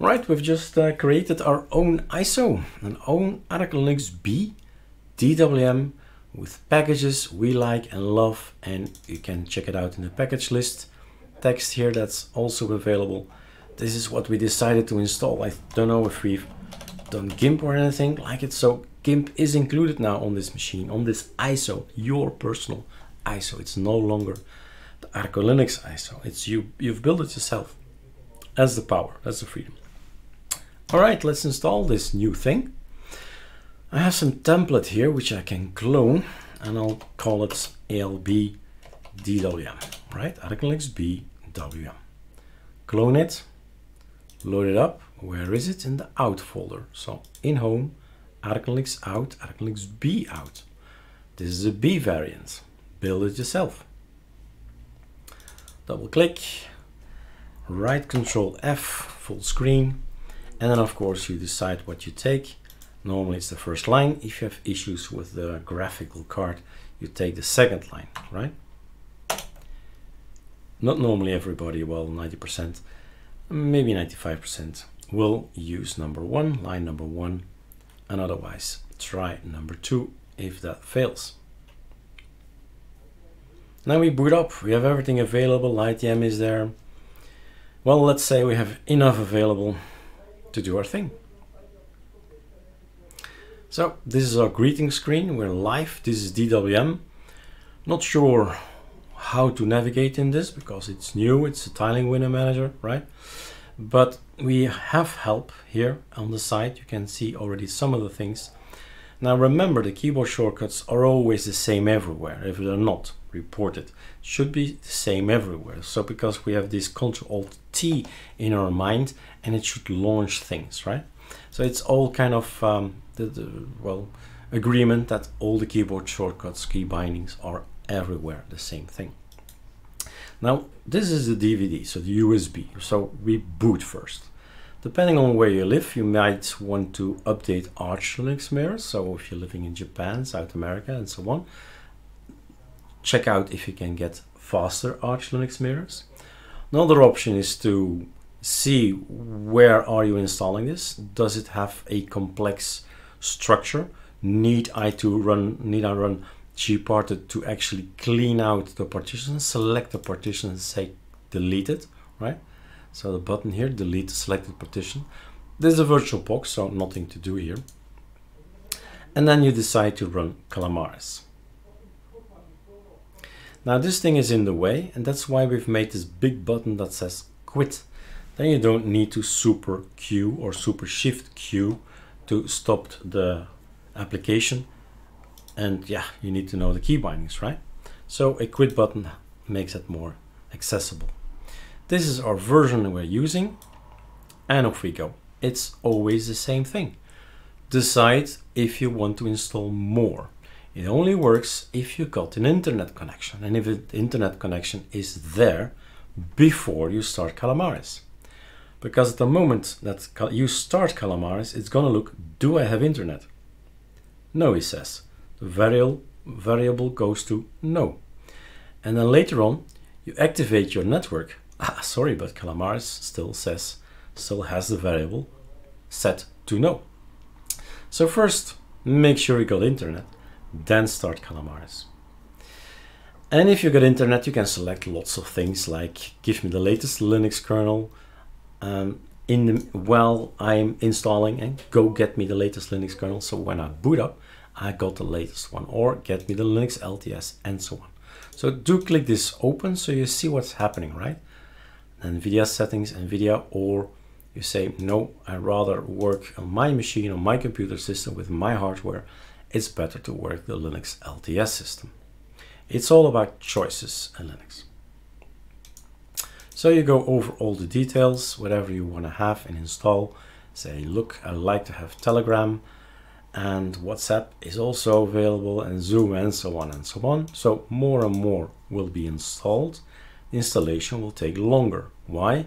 Right, we've just created our own ISO, an own ArcoLinux B DWM with packages we like and love, and you can check it out in the package list. Text here that's also available. This is what we decided to install. I don't know if we've done GIMP or anything like it, so GIMP is included now on this machine, on this ISO, your personal ISO. It's no longer the ArcoLinux ISO. It's you. You've built it yourself. That's the power. That's the freedom. All right, let's install this new thing. I have some template here which I can clone, and I'll call it ALB DWM. Right, ArcoLinux B WM. Clone it. Load it up. Where is it? In the out folder. So in home, ArcoLinux out, ArcoLinux B out. This is a B variant. Build it yourself. Double click, right control F, full screen, and then of course you decide what you take. Normally it's the first line. If you have issues with the graphical card, you take the second line, right? Not normally everybody, well 90%, maybe 95% will use number one, line number one, and otherwise try number two if that fails. Now we boot up, we have everything available, LightDM is there. Well, let's say we have enough available to do our thing. So this is our greeting screen, we're live, this is DWM. Not sure how to navigate in this because it's new, it's a tiling window manager, right? But we have help here on the side, you can see already some of the things. Now remember, the keyboard shortcuts are always the same everywhere. If they're not, reported, should be the same everywhere. So because we have this Ctrl+Alt+T in our mind, and it should launch things, right? So it's all kind of well, agreement that all the keyboard shortcuts, key bindings are everywhere the same thing. Now this is the DVD, so the USB. So we boot first. Depending on where you live, you might want to update Arch Linux mirrors. So if you're living in Japan, South America, and so on, check out if you can get faster Arch Linux mirrors. Another option is to see where are you installing this. Does it have a complex structure? Need I run Gparted to actually clean out the partition? Select the partition and say delete it, right? So the button here, delete the selected partition. This is a VirtualBox, so nothing to do here. And then you decide to run Calamares. Now this thing is in the way, and that's why we've made this big button that says quit. Then you don't need to super Q or super shift Q to stop the application. And yeah, you need to know the key bindings, right? So a quit button makes it more accessible. This is our version we're using, and off we go. It's always the same thing. Decide if you want to install more. It only works if you got an internet connection, and if the internet connection is there before you start Calamares. Because at the moment that you start Calamares, it's gonna look, do I have internet? No, he says. The variable goes to no. And then later on, you activate your network. Ah, sorry, but Calamares still has the variable set to no. So first, make sure you got internet. Then start Calamares. And if you got internet, you can select lots of things like give me the latest Linux kernel. While I'm installing, and go get me the latest Linux kernel. So when I boot up, I got the latest one, or get me the Linux LTS, and so on. So do click this open so you see what's happening, right? Nvidia settings, Nvidia, or you say no, I rather work on my machine, on my computer system with my hardware. It's better to work the Linux LTS system. It's all about choices in Linux. So you go over all the details, whatever you want to have and install. Say, look, I like to have Telegram, and WhatsApp is also available, and Zoom, and so on and so on. So more and more will be installed. Installation will take longer. Why?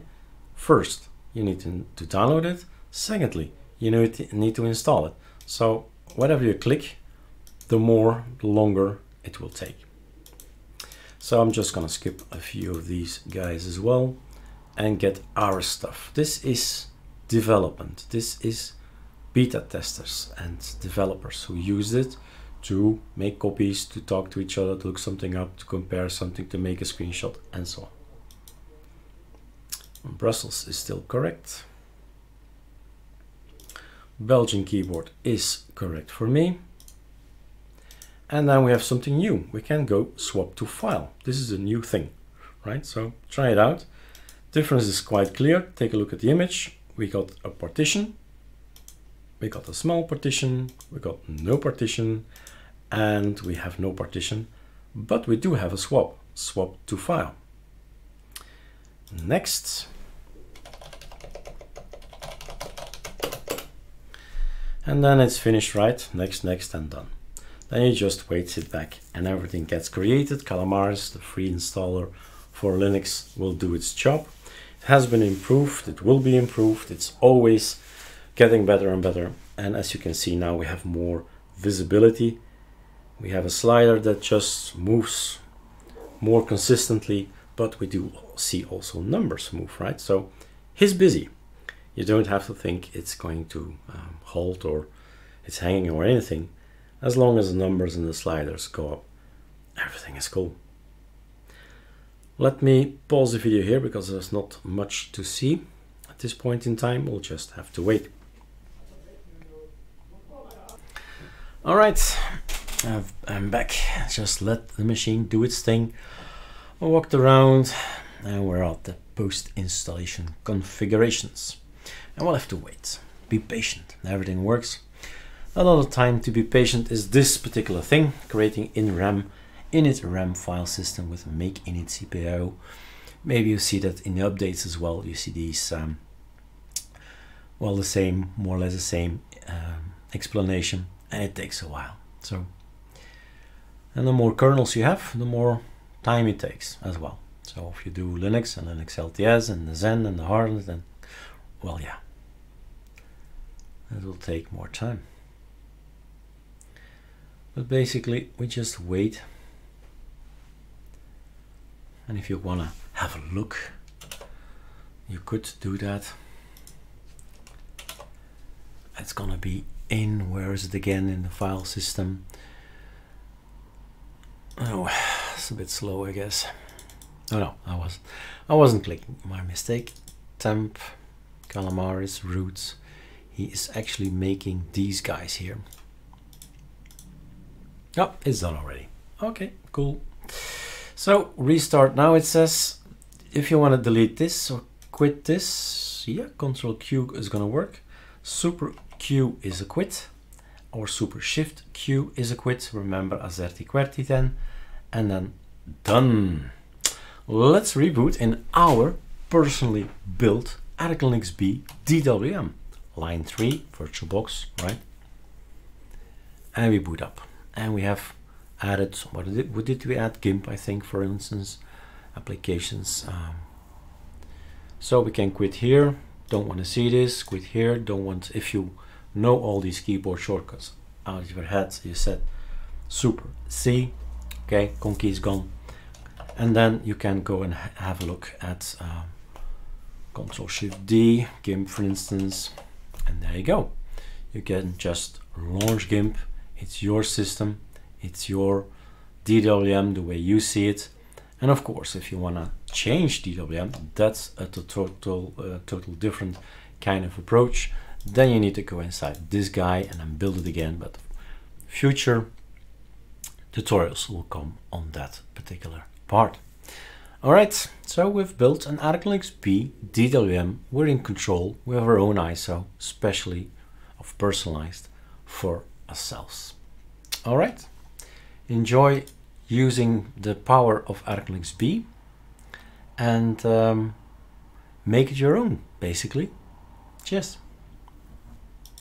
First, you need to download it. Secondly, you need to install it. So whatever you click, the longer it will take. So I'm just gonna skip a few of these guys as well and get our stuff. This is development. This is beta testers and developers who used it to make copies, to talk to each other, to look something up, to compare something, to make a screenshot, and so on. Brussels is still correct. Belgian keyboard is correct for me. And then we have something new. We can go swap to file. This is a new thing, right? So try it out. Difference is quite clear. Take a look at the image. We got a partition. We got a small partition. We got no partition. And we have no partition. But we do have a swap. Swap to file. Next. And then it's finished, right? Next, next, and done. Then you just wait, sit back, and everything gets created. Calamares, the free installer for Linux, will do its job. It has been improved, it will be improved, it's always getting better and better. And as you can see now, we have more visibility. We have a slider that just moves more consistently, but we do see also numbers move, right? So he's busy. You don't have to think it's going to halt or it's hanging or anything. As long as the numbers in the sliders go up, everything is cool. Let me pause the video here because there's not much to see at this point in time. We'll just have to wait. All right, I'm back. Just let the machine do its thing. I walked around and we're at the post-installation configurations. And we'll have to wait. Be patient. Everything works. Another time to be patient is this particular thing, creating init RAM file system with make init CPU. Maybe you see that in the updates as well. You see these, well, the same, more or less the same explanation, and it takes a while. So, and the more kernels you have, the more time it takes as well. So if you do Linux and Linux LTS and the Zen and the Hardened, then, well, yeah, it will take more time. But basically, we just wait. And if you want to have a look, you could do that. It's going to be in, where is it again, in the file system. Oh, it's a bit slow, I guess. Oh no, I wasn't clicking. My mistake. Temp, Calamares, roots. He is actually making these guys here. Oh, it's done already. Okay, cool. So restart now, it says. If you want to delete this or quit this, yeah, Control Q is going to work. Super Q is a quit, or Super Shift Q is a quit. Remember AZERTY QWERTY then, and then done. Let's reboot in our personally built ArcoLinux B DWM. Line 3, VirtualBox, right? And we boot up. And we have added, what did we add? GIMP, I think, for instance, applications. So we can quit here. Don't want to see this. Quit here. Don't want. If you know all these keyboard shortcuts out of your head, you said Super C. Okay, Conky is gone. And then you can go and have a look at Control Shift D, GIMP, for instance. And there you go. You can just launch GIMP. It's your system, it's your DWM, the way you see it. And of course, if you want to change DWM, that's a total different kind of approach. Then you need to go inside this guy and then build it again. But future tutorials will come on that particular part. All right, so we've built an ArcoLinux B DWM. We're in control. We have our own ISO, specially of personalized for ourselves. All right, enjoy using the power of ArcoLinux B and make it your own, basically. Cheers.